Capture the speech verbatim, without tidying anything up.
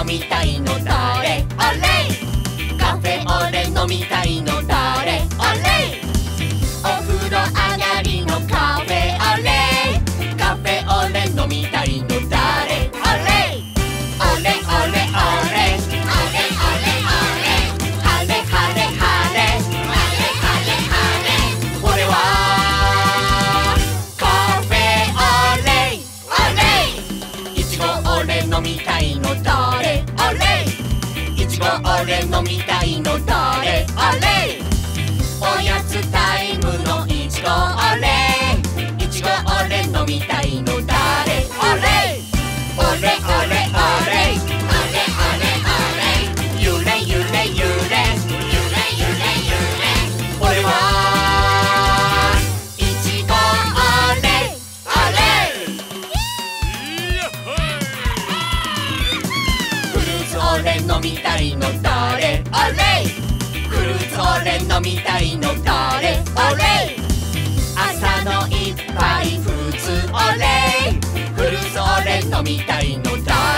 飲みたいのだれあれカフェオレ飲みたいのだれあれお風呂上がりのカフェオレカフェオレ飲みたいのだれあれオレオレオレ俺飲みたいのだれあれおやつタイムのいちごあれいちご俺飲みたいのだれあれあれあれあれあれあれあれゆれゆれゆれゆれゆれゆれ俺はいちごあれあれフルーツ俺飲みたいのだれオレフルーツオレ飲みたいのだれオレ朝の一杯フルーツオレフルーツオレ飲みたいのだれ